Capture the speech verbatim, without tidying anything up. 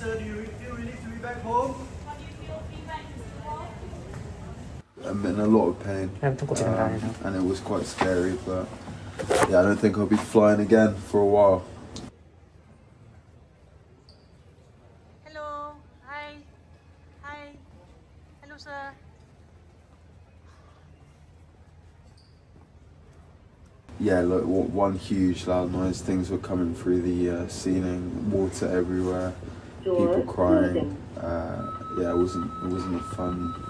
it's, uh, do you feel relief to be back home? How do you feel being back to home? I'm in a lot of pain, um, and it was quite scary, but yeah, I don't think I'll be flying again for a while. Hello, hi, hi, hello sir. Yeah, look, one huge loud noise, things were coming through the uh, ceiling, water everywhere, people crying, uh, yeah, it wasn't, it wasn't a fun